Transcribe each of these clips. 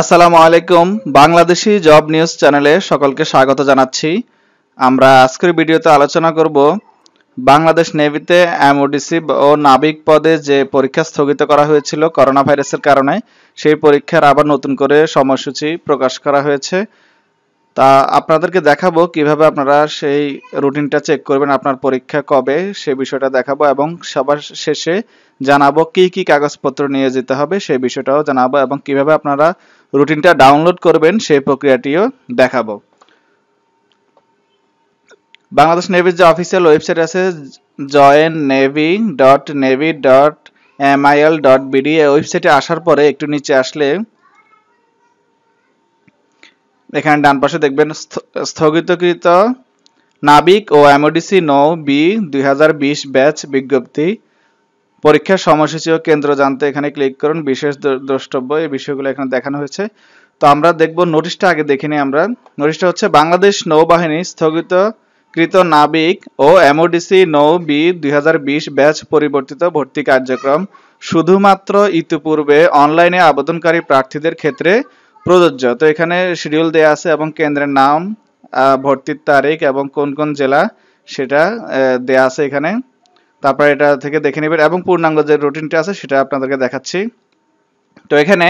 আসসালামু আলাইকুম Bangladeshi job news চ্যানেলে সকলকে স্বাগত জানাচ্ছি। আমরা আজকের ভিডিওতে আলোচনা করব বাংলাদেশ নেভিতে এমওডিসি ও নাবিক পদে যে পরীক্ষা স্থগিত করা হয়েছিল করোনা ভাইরাসের কারণে, সেই পরীক্ষার আবার নতুন করে সময়সূচি প্রকাশ করা হয়েছে। তা আপনাদেরকে দেখাবো কিভাবে আপনারা সেই রুটিনটা চেক করবেন, আপনার পরীক্ষা কবে সে বিষয়টা দেখাবো এবং সবার শেষে জানাবো কি কি কাগজপত্র নিয়ে যেতে হবে সেই বিষয়টাও জানাবো এবং কিভাবে আপনারা রুটিনটা ডাউনলোড করবেন সেই প্রক্রিয়াটিও দেখাবো। বাংলাদেশ নেভির যে অফিসিয়াল ওয়েবসাইট আছে joinnavy.mil.bd, এই ওয়েবসাইটে আসার পরে একটু নিচে আসলে এখানে ডান পাশে দেখবেন স্থগিতকৃত নাবিক ও এমওডিসি নৌ বি 2020 ব্যাচ বিজ্ঞপ্তি, পরীক্ষার সময়সূচি ও কেন্দ্র জানতে এখানে ক্লিক করুন। বিশেষ দ্রষ্টব্য, এই বিষয়গুলো এখানে দেখানো হয়েছে। তো আমরা দেখব নোটিশটা, আগে দেখে নিই আমরা। নোটিশটা হচ্ছে বাংলাদেশ নৌবাহিনী স্থগিতকৃত নাবিক ও এমওডিসি নৌ বি 2020 ব্যাচ পরিবর্তিত ভর্তি কার্যক্রম শুধুমাত্র ইতিপূর্বে অনলাইনে আবেদনকারী প্রার্থীদের ক্ষেত্রে প্রযোজ্য। তো এখানে শিডিউল দেওয়া আছে এবং কেন্দ্রের নাম, ভর্তির তারিখ এবং কোন কোন জেলা সেটা দেওয়া আছে এখানে। তারপরে এটা থেকে দেখে নেবেন এবং পূর্ণাঙ্গ যে রুটিনটা আছে সেটা আপনাদেরকে দেখাচ্ছি। তো এখানে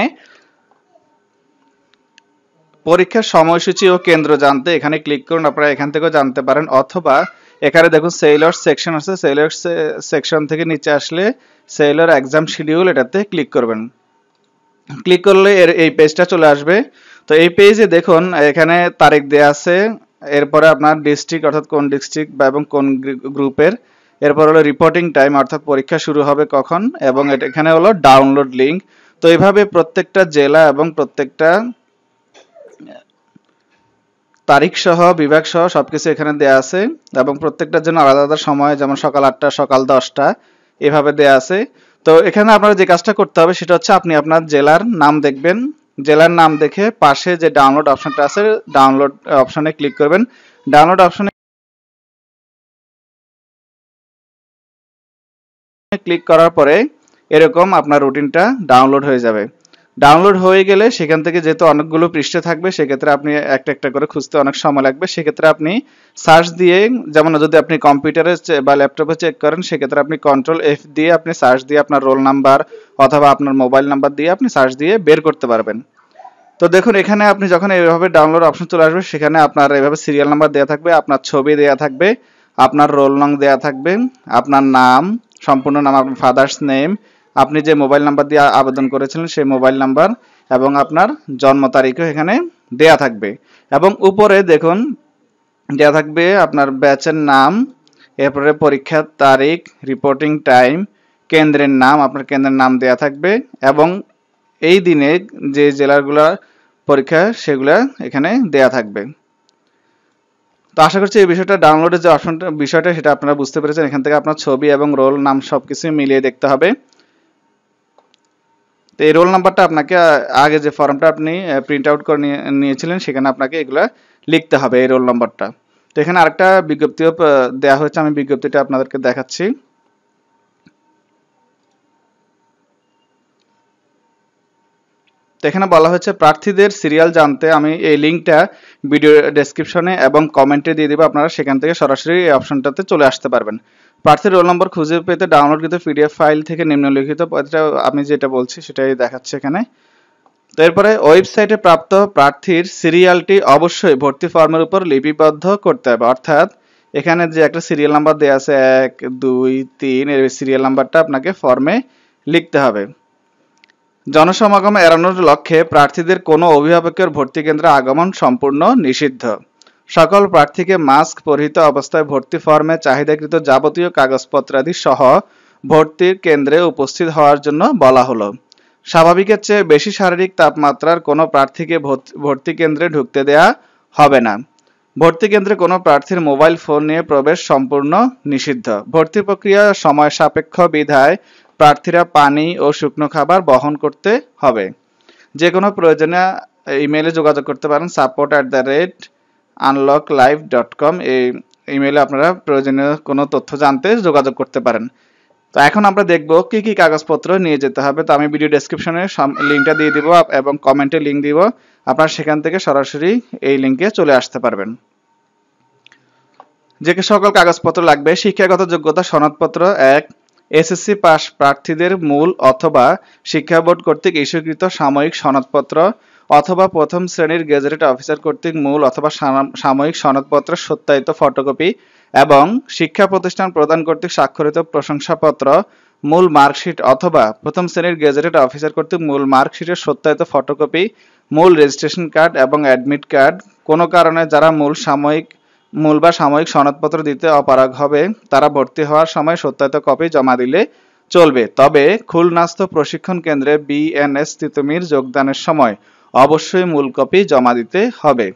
পরীক্ষার সময়সূচি ও কেন্দ্র জানতে এখানে ক্লিক করুন, আপনারা এখান থেকেও জানতে পারেন। অথবা এখানে দেখুন সেইলর সেকশন আছে, সেইলর সেকশন থেকে নিচে আসলে সেইলর এক্সাম শিডিউল, এটাতে ক্লিক করবেন। ক্লিক করলে এই পেজটা চলে আসবে। তো এই পেজে দেখুন এখানে তারিখ দেয়া আছে, এরপরে আপনার ডিস্ট্রিক্ট অর্থাৎ কোন ডিস্ট্রিক্ট বা এবং কোন গ্রুপের, এরপর হলো রিপোর্টিং টাইম অর্থাৎ পরীক্ষা শুরু হবে কখন, এবং এখানে হলো ডাউনলোড লিঙ্ক। তো এইভাবে প্রত্যেকটা জেলা এবং প্রত্যেকটা তারিখ সহ বিভাগ সহ সবকিছু এখানে দেয়া আছে এবং প্রত্যেকটার জন্য আলাদা আলাদা সময়, যেমন সকাল ৮টা, সকাল 10টা এভাবে দেয়া আছে। তো এখানে আপনারা যে কাজটা করতে হবে সেটা হচ্ছে আপনি আপনার জেলার নাম দেখবেন, জেলার নাম দেখে পাশে যে ডাউনলোড অপশনটা আছে ডাউনলোড অপশনে ক্লিক করবেন। ডাউনলোড অপশনে ক্লিক করার পরে এরকম আপনার রুটিনটা ডাউনলোড হয়ে যাবে। ডাউনলোড হয়ে গেলে সেখান থেকে যেহেতু অনেকগুলো পৃষ্ঠা থাকবে সেক্ষেত্রে আপনি একটা একটা করে খুঁজতে অনেক সময় লাগবে। সেক্ষেত্রে আপনি সার্চ দিয়ে, যেমন যদি আপনি কম্পিউটারে বা ল্যাপটপে চেক করেন সেক্ষেত্রে আপনি Ctrl+F দিয়ে আপনি সার্চ দিয়ে আপনার রোল নাম্বার অথবা আপনার মোবাইল নাম্বার দিয়ে আপনি সার্চ দিয়ে বের করতে পারবেন। তো দেখুন এখানে আপনি যখন এইভাবে ডাউনলোড অপশন চলে আসবে সেখানে আপনার এইভাবে সিরিয়াল নাম্বার দেওয়া থাকবে, আপনার ছবি দেওয়া থাকবে, আপনার রোল নং দেওয়া থাকবে, আপনার নাম, সম্পূর্ণ নাম, আপনার ফাদার্স নেম, আপনি যে মোবাইল নাম্বার দিয়ে আবেদন করেছিলেন সেই মোবাইল নাম্বার এবং আপনার জন্ম তারিখও এখানে দেয়া থাকবে। এবং উপরে দেখুন দেয়া থাকবে আপনার ব্যাচের নাম, এরপরে পরীক্ষার তারিখ, রিপোর্টিং টাইম, কেন্দ্রের নাম, আপনার কেন্দ্রের নাম দেয়া থাকবে এবং এই দিনে যে জেলাগুলা পরীক্ষা সেগুলা এখানে দেয়া থাকবে। তো আশা করছি এই বিষয়টা, ডাউনলোডের যে অপশনটা বিষয়টা সেটা আপনারা বুঝতে পেরেছেন। এখান থেকে আপনার ছবি এবং রোল নাম সবকিছু মিলিয়ে দেখতে হবে। তো এই রোল নাম্বারটা আপনাকে আগে যে ফর্মটা আপনি প্রিন্ট আউট করে নিয়েছিলেন সেখানে আপনাকে এগুলো লিখতে হবে, এই রোল নাম্বারটা। তো এখানে আরেকটা বিজ্ঞপ্তিও দেওয়া হয়েছে, আমি বিজ্ঞপ্তিটা আপনাদেরকে দেখাচ্ছি। তো এখানে বলা হয়েছে প্রার্থীদের সিরিয়াল জানতে, আমি এই লিঙ্কটা ভিডিও ডেসক্রিপশনে এবং কমেন্টে দিয়ে দেবো, আপনারা সেখান থেকে সরাসরি এই অপশনটাতে চলে আসতে পারবেন। প্রার্থীর রোল নম্বর খুঁজে পেতে ডাউনলোডকৃত পিডিএফ ফাইল থেকে নিম্নলিখিত, আমি যেটা বলছি সেটাই দেখাচ্ছে এখানে। তো এরপরে ওয়েবসাইটে প্রাপ্ত প্রার্থীর সিরিয়ালটি অবশ্যই ভর্তি ফর্মের উপর লিপিবদ্ধ করতে হবে, অর্থাৎ এখানে যে একটা সিরিয়াল নাম্বার দেওয়া আছে 1, 2, 3, এর সিরিয়াল নাম্বারটা আপনাকে ফর্মে লিখতে হবে। জনসমাগম এড়ানোর লক্ষ্যে প্রার্থীদের কোনো অভিভাবকের ভর্তি কেন্দ্রে আগমন সম্পূর্ণ নিষিদ্ধ। সকল প্রার্থীকে মাস্ক পরিহিত অবস্থায় ভর্তি ফর্মে চাহিদাকৃত যাবতীয় কাগজপত্রাদি সহ ভর্তির কেন্দ্রে উপস্থিত হওয়ার জন্য বলা হলো। স্বাভাবিকের চেয়ে বেশি শারীরিক তাপমাত্রার কোনো প্রার্থীকে ভর্তি কেন্দ্রে ঢুকতে দেয়া হবে না। ভর্তি কেন্দ্রে কোনো প্রার্থীর মোবাইল ফোন নিয়ে প্রবেশ সম্পূর্ণ নিষিদ্ধ। ভর্তি প্রক্রিয়া সময় সাপেক্ষ বিধায় প্রার্থীরা পানি ও শুকনো খাবার বহন করতে হবে। যে কোনো প্রয়োজনে ইমেলে যোগাযোগ করতে পারেন, support@unlocklive.com এই ইমেলে আপনারা প্রয়োজনীয় কোনো তথ্য জানতে যোগাযোগ করতে পারেন। तो এখন আমরা দেখব কি কি কাগজপত্র নিয়ে যেতে হবে। তো আমি ভিডিও ডেসক্রিপশনে লিংকটা দিয়ে দেব এবং কমেন্টে লিংক দিব, আপনারা সেখান থেকে সরাসরি এই লিংকে চলে আসতে পারবেন। যে সকল কাগজপত্র লাগবে: শিক্ষাগত যোগ্যতা সনদপত্র ১, এসএসসি পাস প্রার্থীদের মূল অথবা শিক্ষা বোর্ড কর্তৃক ইস্যুকৃত সাময়িক সনদপত্র অথবা প্রথম শ্রেণীর গেজেটেড অফিসার কর্তৃক মূল অথবা সাময়িক সনদপত্র সত্যায়িত ফটোকপি এবং শিক্ষা প্রতিষ্ঠান প্রদান কর্তৃক স্বাক্ষরিত প্রশংসাপত্র, মূল মার্কশিট অথবা প্রথম শ্রেণীর গেজেটেড অফিসার কর্তৃক মূল মার্কশিটের সত্যায়িত ফটোকপি, মূল রেজিস্ট্রেশন কার্ড এবং অ্যাডমিট কার্ড। কোনো কারণে যারা মূল বা সাময়িক সনদপত্র দিতে অপারগ হবে তারা ভর্তি হওয়ার সময় সত্যায়িত কপি জমা দিলে চলবে। তবে খুলনাস্থ প্রশিক্ষণ কেন্দ্রে BNS তিতুমির যোগদানের সময় অবশ্যই মূল কপি জমা দিতে হবে।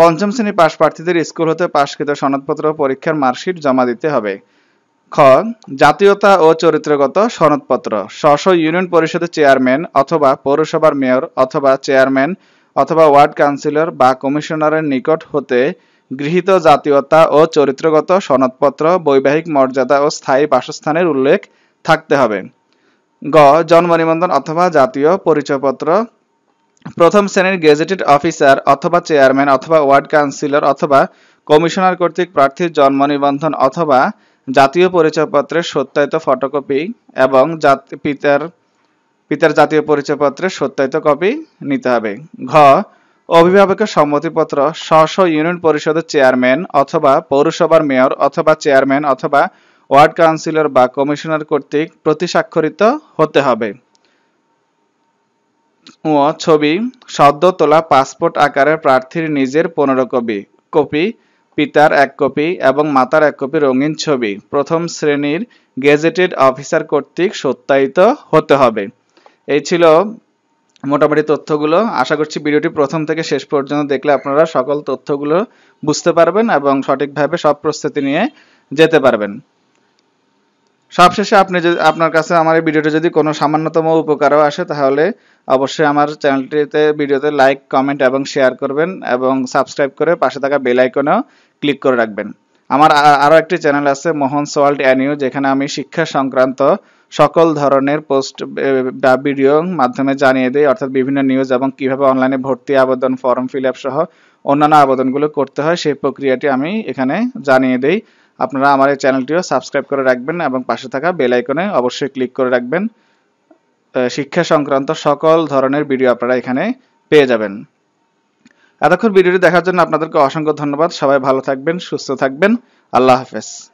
পঞ্চম শ্রেণী পাশ প্রার্থীদের স্কুল হতে পাশকৃত সনদপত্র পরীক্ষার মার্কশিট জমা দিতে হবে। খ, জাতীয়তা ও চরিত্রগত সনদপত্র: স্ব ইউনিয়ন পরিষদের চেয়ারম্যান অথবা পৌরসভার মেয়র অথবা চেয়ারম্যান অথবা ওয়ার্ড কাউন্সিলর বা কমিশনারের নিকট হতে গৃহীত জাতীয়তা ও চরিত্রগত সনদপত্র, বৈবাহিক মর্যাদা ও স্থায়ী বাসস্থানের উল্লেখ থাকতে হবে। গ, জন্ম নিবন্ধন অথবা জাতীয় পরিচয়পত্র: প্রথম শ্রেণীর গেজেটেড অফিসার অথবা চেয়ারম্যান অথবা ওয়ার্ড কাউন্সিলর অথবা কমিশনার কর্তৃক প্রার্থীর জন্ম নিবন্ধন অথবা জাতীয় পরিচয়পত্রের সত্যায়িত ফটোকপি এবং পিতার জাতীয় পরিচয়পত্রের সত্যায়িত কপি নিতে হবে। ঘ, অভিভাবকের সম্মতিপত্র: স্ব ইউনিয়ন পরিষদের চেয়ারম্যান অথবা পৌরসভার মেয়র অথবা চেয়ারম্যান অথবা ওয়ার্ড কাউন্সিলর বা কমিশনার কর্তৃক প্রতিস্বাক্ষরিত হতে হবে। ও, ছবি সদ্য তোলা পাসপোর্ট আকারের প্রার্থীর নিজের 15 কপি, পিতার 1 কপি এবং মাতার 1 কপি রঙিন ছবি প্রথম শ্রেণীর গেজেটেড অফিসার কর্তৃক সত্যায়িত হতে হবে। এই ছিল মোটামুটি তথ্যগুলো। আশা করছি ভিডিওটি প্রথম থেকে শেষ পর্যন্ত দেখলে আপনারা সকল তথ্যগুলো বুঝতে পারবেন এবং সঠিকভাবে সব প্রস্তুতি নিয়ে যেতে পারবেন। সবশেষে আপনার কাছে আমার এই ভিডিওটি যদি কোনো সামান্যতম উপকারও আসে তাহলে অবশ্যই আমার চ্যানেলটিতে ভিডিওতে লাইক, কমেন্ট এবং শেয়ার করবেন এবং সাবস্ক্রাইব করে পাশে থাকা বেল আইকনেও ক্লিক করে রাখবেন। আমার আরও একটি চ্যানেল আছে মোহন সোয়াল্ড অ্যানিউ, যেখানে আমি শিক্ষা সংক্রান্ত সকল ধরনের পোস্ট বা ভিডিও মাধ্যমে জানিয়ে দেই, অর্থাৎ বিভিন্ন নিউজ এবং কিভাবে অনলাইনে ভর্তি আবেদন, ফর্ম ফিল আপ সহ অন্যান্য আবেদনগুলো করতে হয় সেই প্রক্রিয়াটি আমি এখানে জানিয়ে দেই। আপনারা আমার এই চ্যানেলটিও সাবস্ক্রাইব করে রাখবেন এবং পাশে থাকা বেল আইকনে অবশ্যই ক্লিক করে রাখবেন। শিক্ষা সংক্রান্ত সকল ধরনের ভিডিও আপনারা এখানে পেয়ে যাবেন। এতক্ষণ ভিডিওটি দেখার জন্য আপনাদেরকে অসংখ্য ধন্যবাদ। সবাই ভালো থাকবেন, সুস্থ থাকবেন। আল্লাহ হাফেজ।